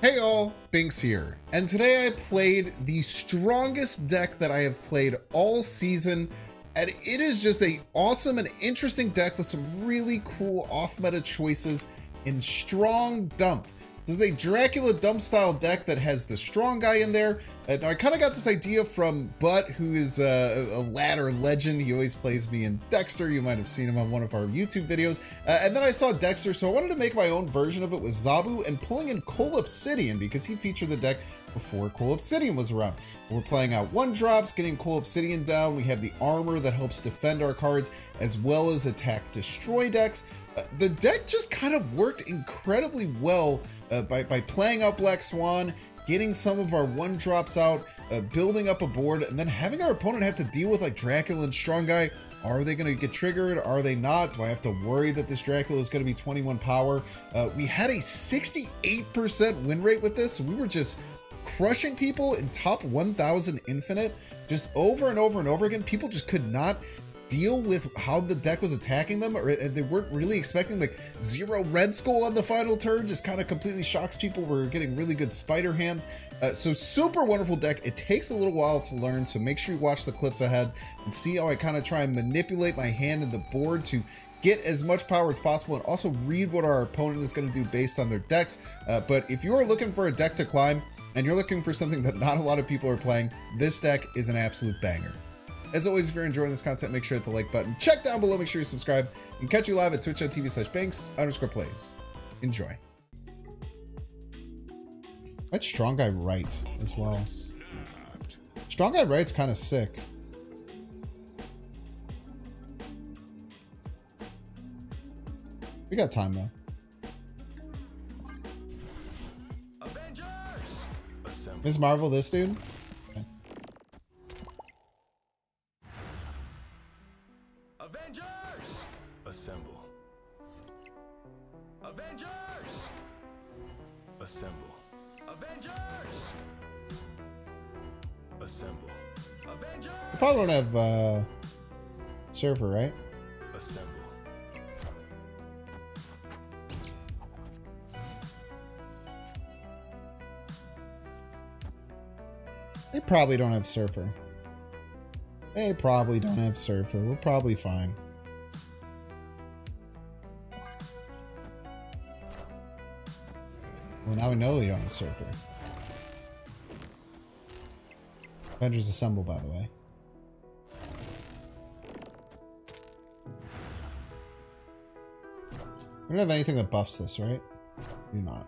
Hey all, Bynx here, and today I played the strongest deck that I have played all season, and it is just an awesome and interesting deck with some really cool off-meta choices in Strong Dump. This is a Dracula Dump style deck that has the Strong Guy in there, and I kind of got this idea from Butt, who is a ladder legend. He always plays me in Dexter. You might have seen him on one of our YouTube videos. And then I saw Dexter, so I wanted to make my own version of it with Zabu and pulling in Cull Obsidian because he featured the deck before Cull Obsidian was around. We're playing out one drops, getting Cull Obsidian down. We have the Armor that helps defend our cards as well as attack destroy decks. The deck just kind of worked incredibly well by playing out Black Swan, getting some of our one drops out, building up a board, and then having our opponent have to deal with like Dracula and Strong Guy. Are they going to get triggered? Are they not? Do I have to worry that this Dracula is going to be 21 power? We had a 68% win rate with this, so we were just crushing people in top 1000 Infinite, just over and over and over again. People just could not deal with how the deck was attacking them, or they weren't really expecting like zero Red Skull on the final turn. Just kind of completely shocks people. We're getting really good Spider-Hams. So super wonderful deck. It takes a little while to learn, so make sure you watch the clips ahead and see how I kind of try and manipulate my hand and the board to get as much power as possible, and also read what our opponent is going to do based on their decks. But if you're looking for a deck to climb and you're looking for something that not a lot of people are playing, this deck is an absolute banger. As always, if you're enjoying this content, make sure to hit the like button. Check down below, make sure you subscribe, and catch you live at twitch.tv/Bynx_plays. Enjoy. That's Strong Guy Right as well. Strong Guy Right's kind of sick. We got time though. Avengers! Ms. Marvel, this dude? Assemble. Avengers! Assemble. Avengers! Assemble. Avengers! I probably don't have server, right? Assemble. They probably don't have server. They probably don't have server. We're probably fine. Well, now we know they don't have server. Avengers Assemble, by the way. We don't have anything that buffs this, right? We do not.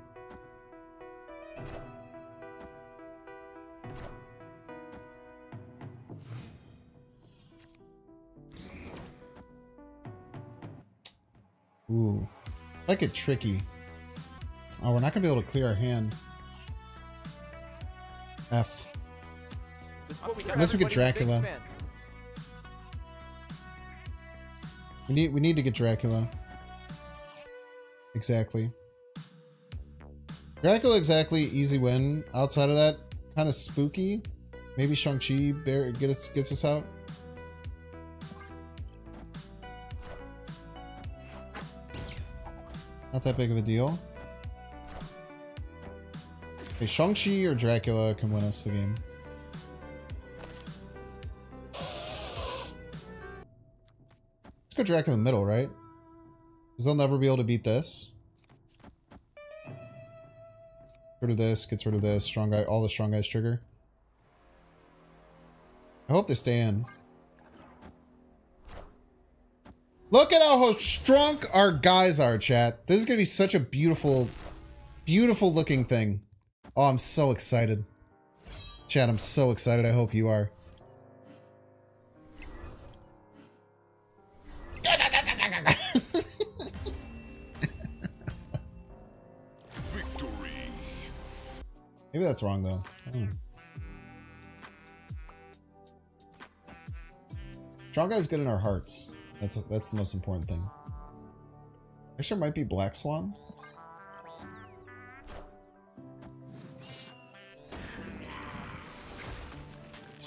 Ooh. Like it tricky. Oh, we're not going to be able to clear our hand. F. Unless we get Dracula. We need to get Dracula. Exactly. Dracula, exactly. Easy win. Outside of that, kind of spooky. Maybe Shang-Chi gets us out. Not that big of a deal. Okay, Shang-Chi or Dracula can win us the game. Let's go Dracula in the middle, right? Because they'll never be able to beat this. Gets rid of this, gets rid of this. Strong Guy, all the Strong Guys trigger. I hope they stay in. Look at how strong our guys are, chat. This is going to be such a beautiful, beautiful looking thing. Oh, I'm so excited. Chat, I'm so excited. I hope you are. Victory. Maybe that's wrong, though. I don't know. Strong Guy's good in our hearts. That's the most important thing. Actually, it might be Black Swan.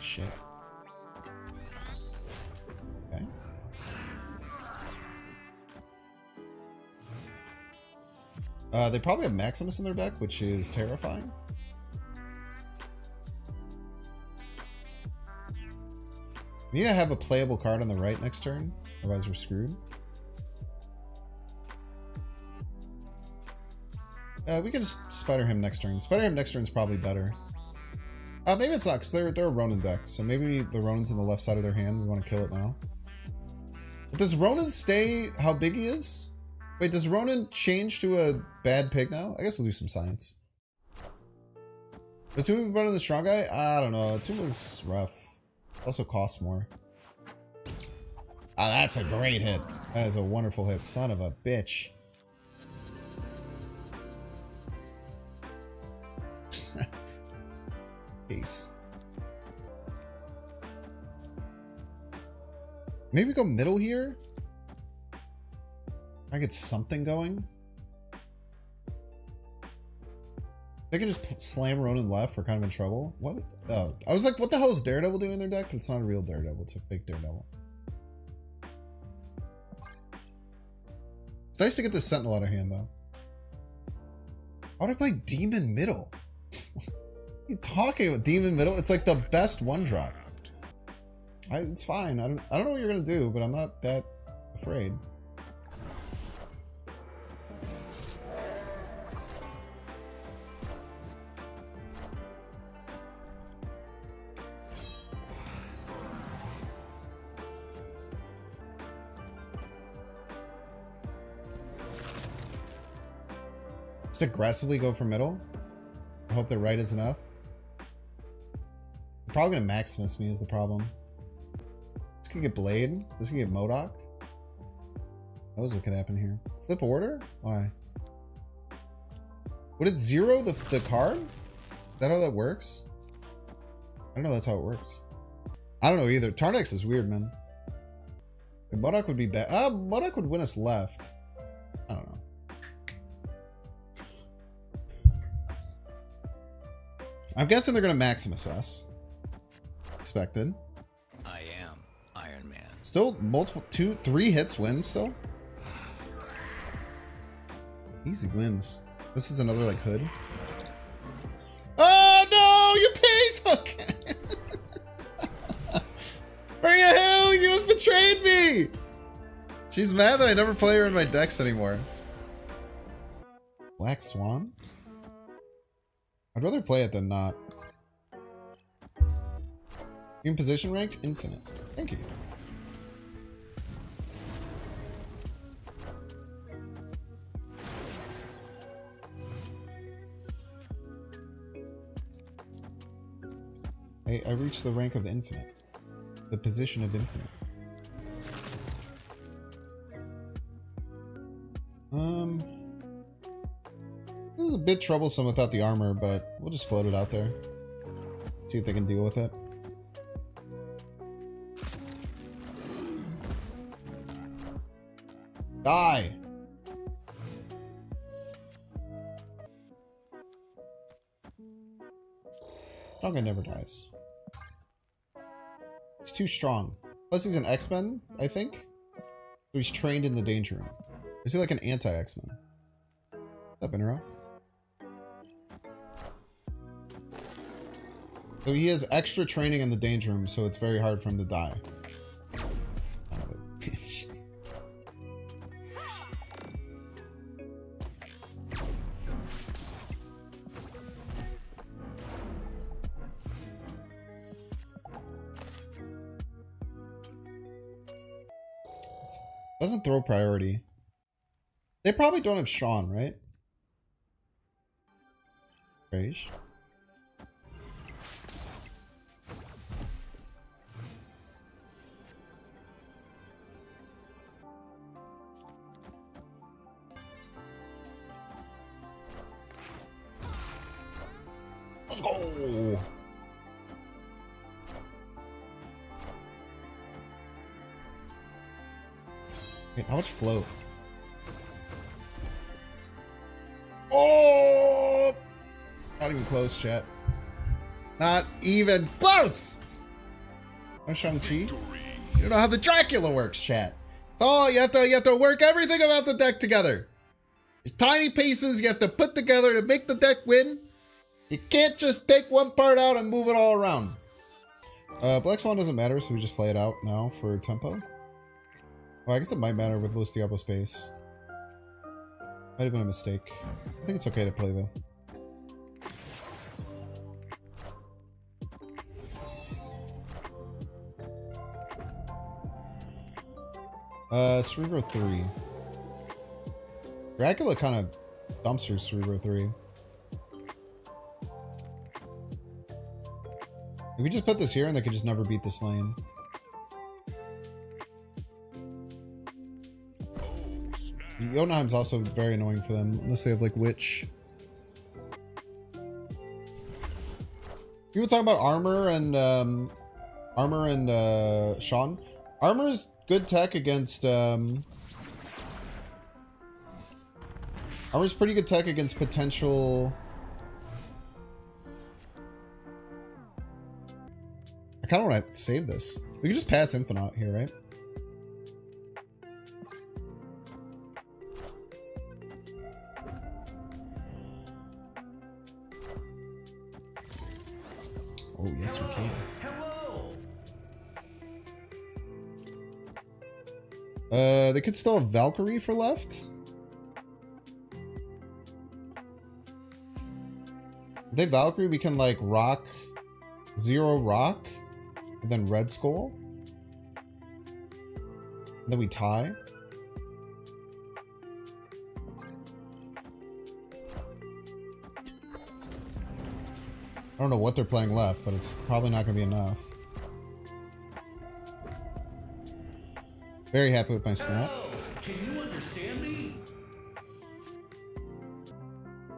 Shit. Okay. They probably have Maximus in their deck, which is terrifying. We need to have a playable card on the right next turn, otherwise we're screwed. We can just Spider-Ham next turn. Spider-Ham next turn is probably better. Maybe it's not, because they're a Ronan deck, so maybe the Ronan's on the left side of their hand. We want to kill it now. But does Ronan stay how big he is? Wait, does Ronan change to a bad pig now? I guess we'll do some science. The Tomb is better than the Strong Guy? I don't know. The Tomb is rough. Also costs more. Ah, that's a great hit. That is a wonderful hit. Son of a bitch. Peace. Maybe go middle here? I get something going. They can just slam Ronan left. We're kind of in trouble. What? Oh, I was like, what the hell is Daredevil doing in their deck? But it's not a real Daredevil. It's a fake Daredevil. It's nice to get this Sentinel out of hand, though. I would play Demon Middle. What are you talking about? Demon Middle? It's like the best one drop. It's fine. I don't know what you're gonna do, but I'm not that afraid. Just aggressively go for middle. I hope the right is enough. They're probably gonna Maximus me is the problem. This could get Blade. This could get MODOK. Who knows what could happen here? Flip order? Why? Would it zero the card? Is that how that works? I don't know that's how it works. I don't know either. Tarnex is weird, man. MODOK would be bad. MODOK would win us left. I don't know. I'm guessing they're gonna Maximus us. Expected. I am Iron Man. Still multiple 2-3 hits wins still. Easy wins. This is another like hood. Oh no, you piece fuck. Where you hell? You have betrayed me! She's mad that I never play her in my decks anymore. Black Swan? I'd rather play it than not. In position rank, infinite. Thank you. I reached the rank of infinite. The position of infinite. This is a bit troublesome without the armor, but we'll just float it out there. See if they can deal with it. Die! Strong Guy never dies. He's too strong. Plus he's an X-Men, I think. So he's trained in the danger room. Is he like an anti-X-Men? What's up, Intero? So he has extra training in the danger room, so it's very hard for him to die. Doesn't throw priority. They probably don't have Sean, right? Rage. Let's go! Wait, how much float? Oh! Not even close, chat. Not even close! No Shang-Chi? You don't know how the Dracula works, chat. It's all, you have to work everything about the deck together. There's tiny pieces you have to put together to make the deck win. You can't just take one part out and move it all around. Black Swan doesn't matter, so we just play it out now for tempo. Well, I guess it might matter with Los Diablo Space. Might have been a mistake. I think it's okay to play, though. Cerebro 3. Dracula kind of dumps her Cerebro 3. If we just put this here and they could just never beat this lane. Jotunheim's also very annoying for them, unless they have like Witch. People talk about Armor and Sean. Armor's good tech against Armor's pretty good tech against potential. I kinda wanna save this. We can just pass Infinaut here, right? Oh yes we can. They could still have Valkyrie for left. If they Valkyrie, we can like rock, zero rock, and then Red Skull. And then we tie. I don't know what they're playing left, but it's probably not going to be enough. Very happy with my snap. Can you understand me?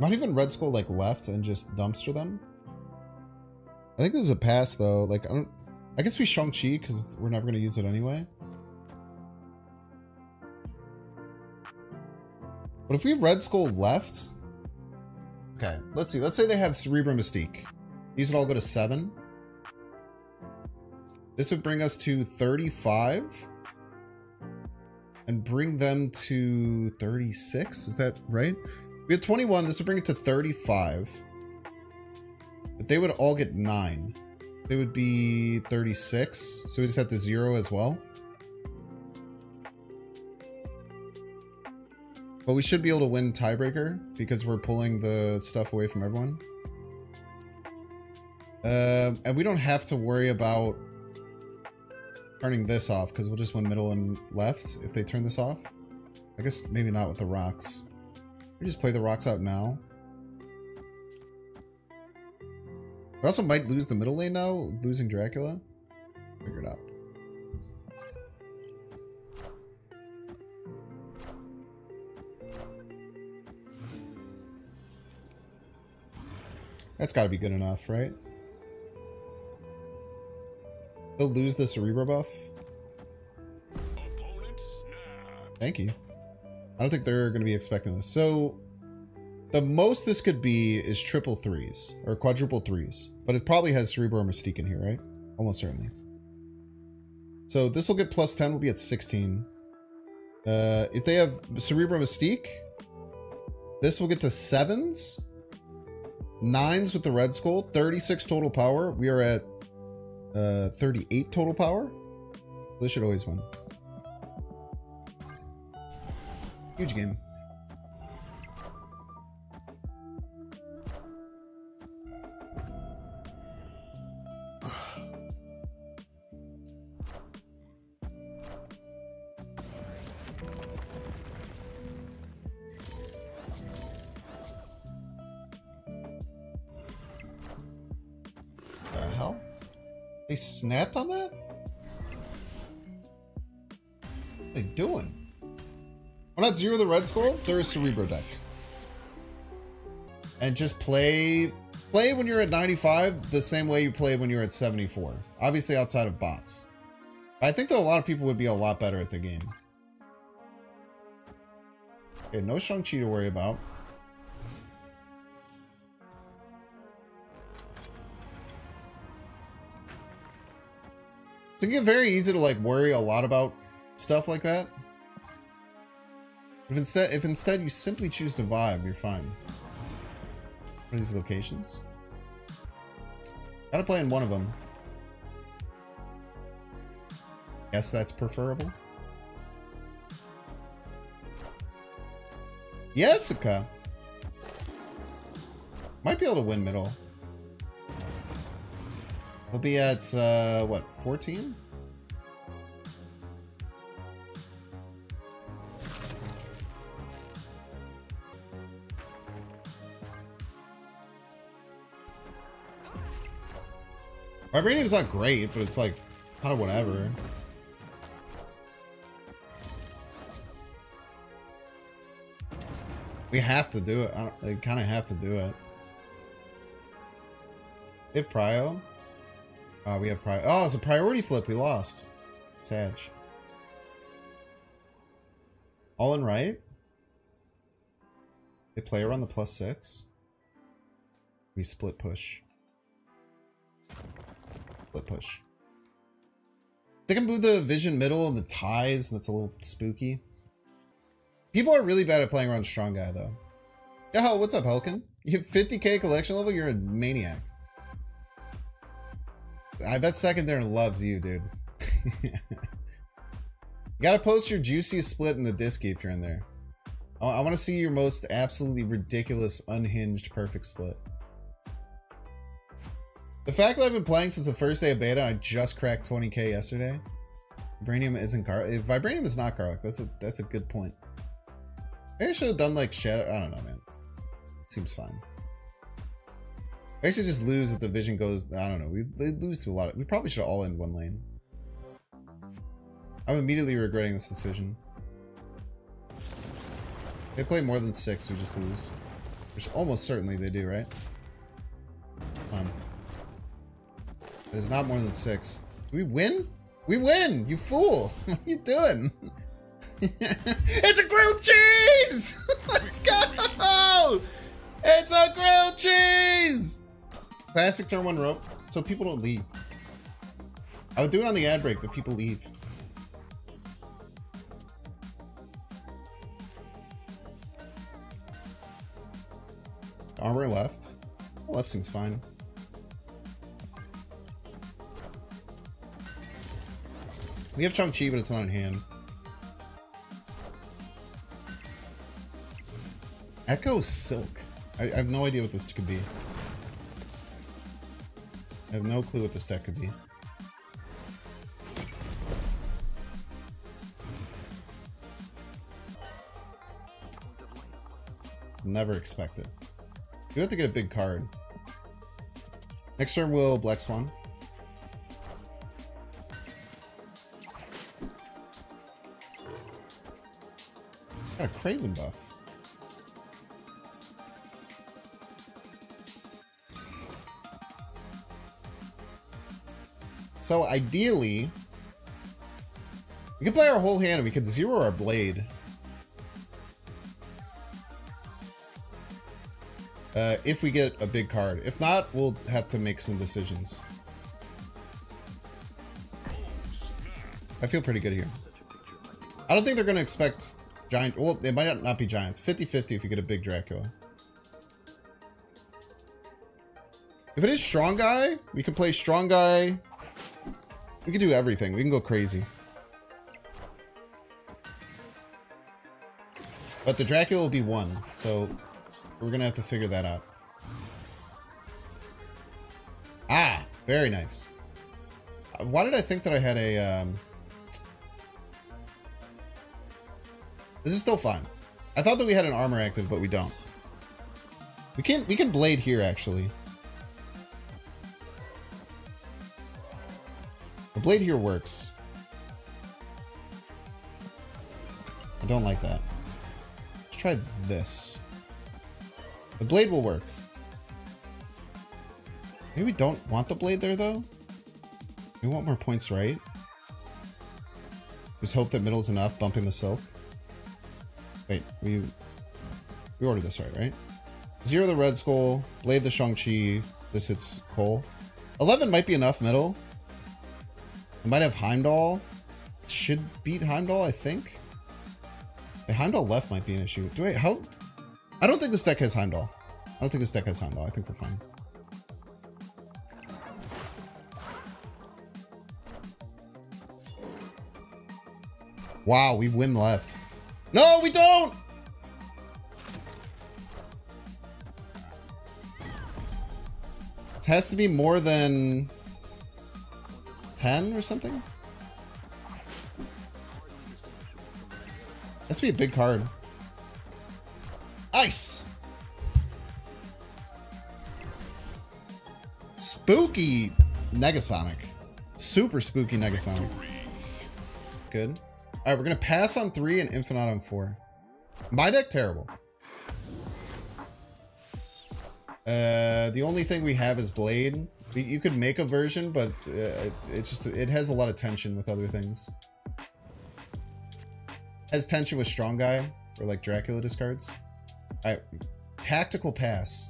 Not even Red Skull like left and just dumpster them. I think this is a pass though. Like I guess we Shang-Chi because we're never gonna use it anyway. But if we have Red Skull left, okay. Let's see. Let's say they have Cerebra Mystique. These would all go to 7. This would bring us to 35. And bring them to 36, is that right? We had 21, this would bring it to 35. But they would all get 9. They would be 36, so we just have to 0 as well. But we should be able to win tiebreaker because we're pulling the stuff away from everyone. And we don't have to worry about turning this off because we'll just win middle and left if they turn this off. I guess maybe not with the rocks. We just play the rocks out now. We also might lose the middle lane now, losing Dracula. Figure it out. That's got to be good enough, right? They'll lose the Cerebro buff. Thank you. I don't think they're going to be expecting this. So the most this could be is triple threes or quadruple threes, but it probably has Cerebro Mystique in here, right? Almost certainly. So this will get plus 10. We'll be at 16. If they have Cerebro Mystique, this will get to 7s, 9s with the Red Skull, 36 total power. We are at 38 total power. This should always win. Huge game. They snapped on that? What are they doing? Why not 0 the Red Skull? They're a Cerebro deck. And just play when you're at 95 the same way you play when you're at 74. Obviously outside of bots. I think that a lot of people would be a lot better at the game. Okay, no Shang-Chi to worry about. It's very easy to like worry a lot about stuff like that. If instead you simply choose to vibe, you're fine. What are these locations? Gotta play in one of them. Guess that's preferable. Jessica! Might be able to win middle. We'll be at, what, 14? Vibranium's not great, but it's like, kind of whatever. We have to do it. I kind of have to do it. If Pryo. We have Pryo. Oh, it's a priority flip. We lost. Sag. All in right. They play around the +6. We split push. Split push. They can move the vision middle and the ties. That's a little spooky. People are really bad at playing around Strong Guy, though. Yo, what's up, Helkin? You have 50k collection level? You're a maniac. I bet Secondary loves you, dude. You gotta post your juiciest split in the Disc if you're in there. I want to see your most absolutely ridiculous, unhinged, perfect split. The fact that I've been playing since the first day of beta, I just cracked 20k yesterday. Vibranium isn't Garlic. Vibranium is not Garlic. That's a good point. Maybe I should have done like Shadow. I don't know, man. Seems fine. I should just lose if the vision goes. I don't know. We lose to a lot of. We probably should all end one lane. I'm immediately regretting this decision. If they play more than 6, we just lose. Which almost certainly they do, right? Come on. There's not more than 6. Do we win? We win! You fool! What are you doing? It's a grilled cheese! Let's go! It's a grilled cheese! Classic turn 1 rope, so people don't leave. I would do it on the ad break, but people leave. Armor left. Left seems fine. We have Shang-Chi, but it's not in hand. Echo Silk. I have no idea what this could be. I have no clue what this deck could be. Never expect it. You have to get a big card. Next turn will Black Swan. Got a Kraven buff. So ideally, we could play our whole hand and we could zero our Blade. If we get a big card. If not, we'll have to make some decisions. I feel pretty good here. I don't think they're going to expect Giant. Well, they might not be Giants. 50-50 if you get a big Dracula. If it is Strong Guy, we can play Strong Guy. We can do everything. We can go crazy. But the Dracula will be 1, so we're gonna have to figure that out. Ah, very nice. Why did I think that I had a... This is still fine. I thought that we had an armor active, but we don't. We can Blade here, actually. The Blade here works. I don't like that. Let's try this. The Blade will work. Maybe we don't want the Blade there, though? We want more points, right? Just hope that middle's enough, bumping the Silk. Wait, we ordered this right? Zero the Red Skull, Blade the Shang-Chi, this hits Cole. 11 might be enough middle. I might have Heimdall. Should beat Heimdall, I think. Heimdall left might be an issue. Do I, how? I don't think this deck has Heimdall. I don't think this deck has Heimdall. I think we're fine. Wow, we win left. No, we don't! It has to be more than 10 or something. It has to be a big card. Ice! Spooky Negasonic. Super spooky Negasonic. Good. All right, we're gonna pass on 3 and Infinaut on 4. My deck terrible. The only thing we have is Blade. You could make a version, but it has a lot of tension with other things. Has tension with Strong Guy for like Dracula discards. All right, tactical pass.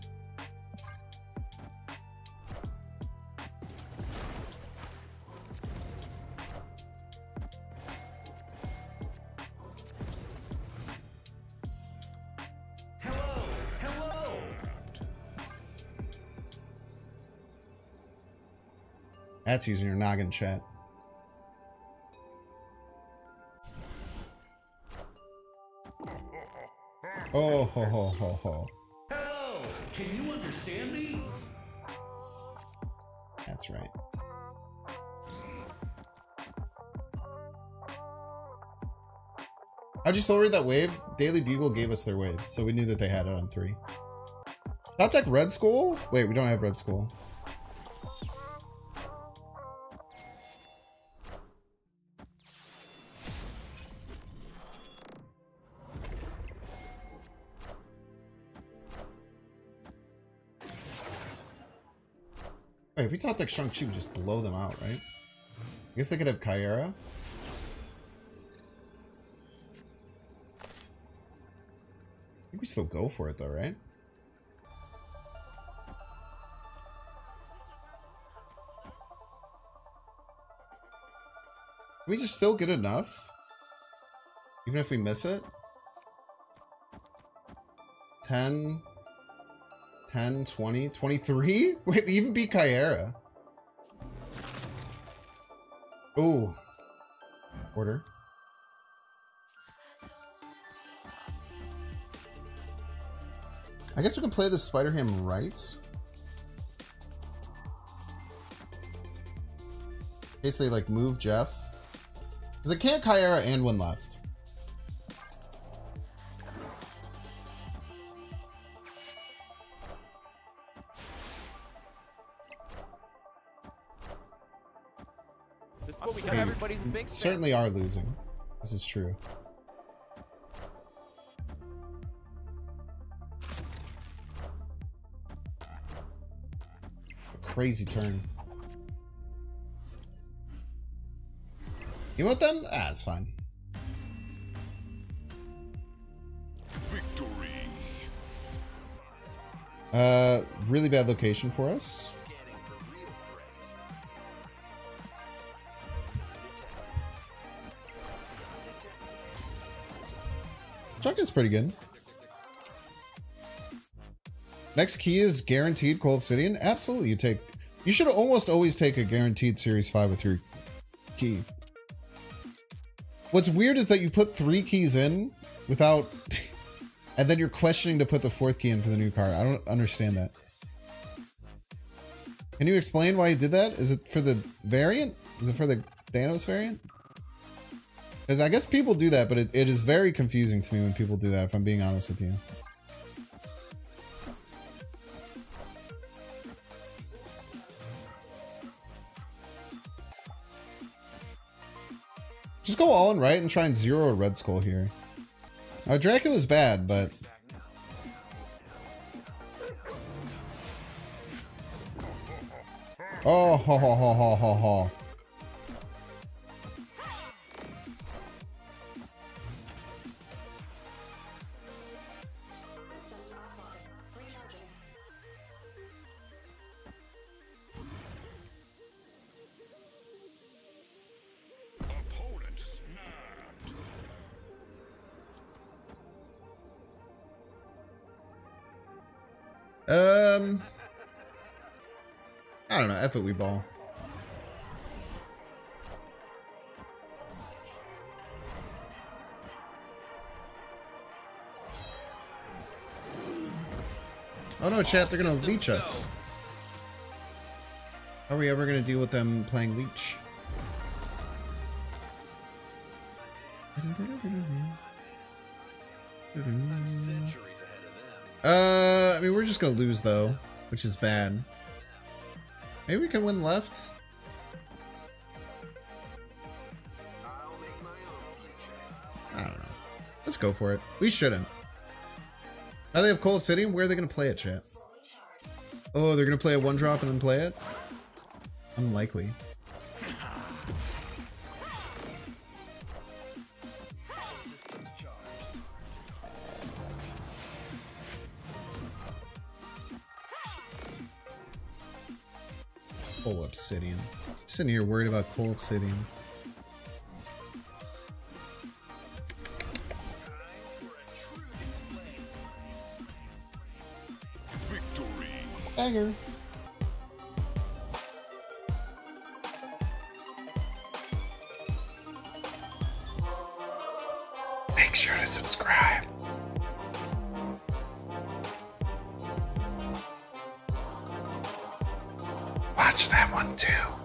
That's using your noggin, chat. Oh ho ho ho ho. Hello! Can you understand me? That's right. How'd you slow read that wave? Daily Bugle gave us their wave, so we knew that they had it on 3. Top deck Red Skull? Wait, we don't have Red Skull. Wait, if we top deck Shang-Chi, we just blow them out, right? I guess they could have Kyara. I think we still go for it, though, right? Can we just still get enough? Even if we miss it? 10... 10, 20, 23? Wait, we even beat Kyara. Ooh. Order. I guess we can play the Spider-Ham right. Basically, like, move Jeff. Because I can't Kyara and one left. We certainly are losing. This is true. A crazy turn. You want them? Ah, it's fine. Victory. Really bad location for us. Is pretty good. Next key is guaranteed Cull Obsidian. Absolutely, you take. You should almost always take a guaranteed Series 5 with your key. What's weird is that you put 3 keys in without, and then you're questioning to put the 4th key in for the new card. I don't understand that. Can you explain why you did that? Is it for the variant? Is it for the Thanos variant? Because I guess people do that, but it is very confusing to me when people do that, if I'm being honest with you. Just go all in right and try and zero a Red Skull here. Dracula's bad, but... Oh, ho, ho, ho, ho, ho, ho. I don't know. F it, we ball. Oh no, chat, they're gonna leech us. How are we ever gonna deal with them playing leech? I mean, we're just gonna lose though, which is bad. Maybe we can win left. I don't know. Let's go for it. We shouldn't. Now they have Cull Obsidian. Where are they gonna play it, chat? Oh, they're gonna play a one drop and then play it? Unlikely. Cull Obsidian. I'm sitting here worried about Cull Obsidian. Banger. Make sure to subscribe. Watch that one too.